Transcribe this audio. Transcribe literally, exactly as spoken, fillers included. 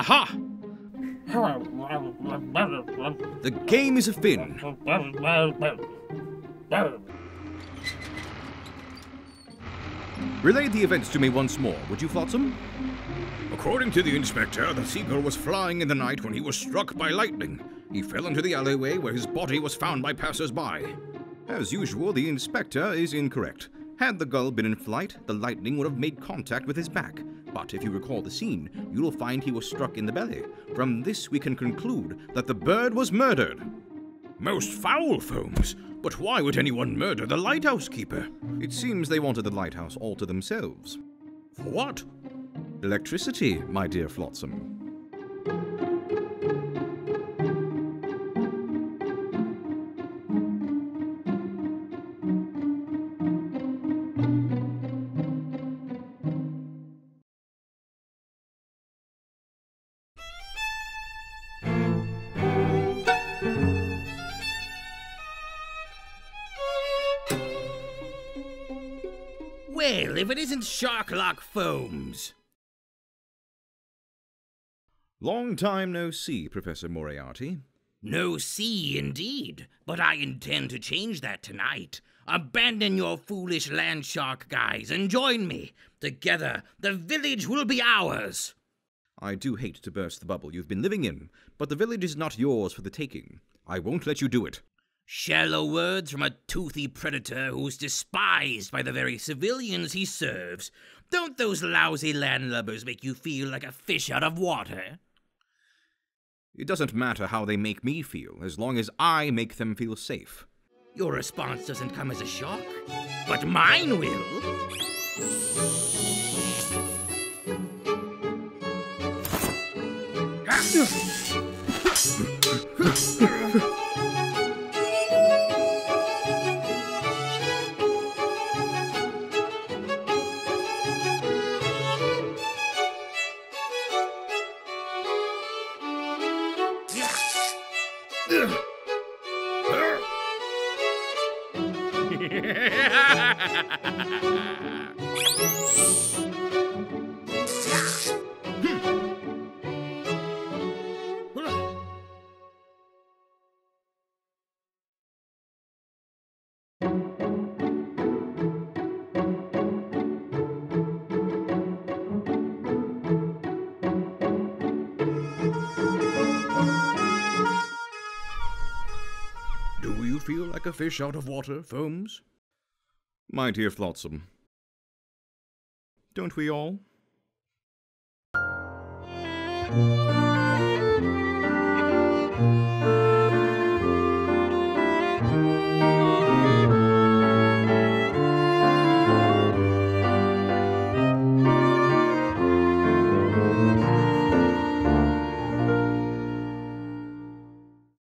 Aha! The game is afin. Relay the events to me once more, would you, Flotsam? According to the inspector, the seagull was flying in the night when he was struck by lightning. He fell into the alleyway where his body was found by passers-by. As usual, the inspector is incorrect. Had the gull been in flight, the lightning would have made contact with his back. But if you recall the scene, you will find he was struck in the belly. From this, we can conclude that the bird was murdered. Most foul, Foams. But why would anyone murder the lighthouse keeper? It seems they wanted the lighthouse all to themselves. For what? Electricity, my dear Flotsam. Well, if it isn't Sharklock Foams. Long time no see, Professor Morayarty. No see, indeed. But I intend to change that tonight. Abandon your foolish land shark guys and join me. Together, the village will be ours. I do hate to burst the bubble you've been living in, but the village is not yours for the taking. I won't let you do it. Shallow words from a toothy predator who's despised by the very civilians he serves. Don't those lousy landlubbers make you feel like a fish out of water? It doesn't matter how they make me feel, as long as I make them feel safe. Your response doesn't come as a shock, but mine will. Do you feel like a fish out of water, Foams? My dear Flotsam, don't we all?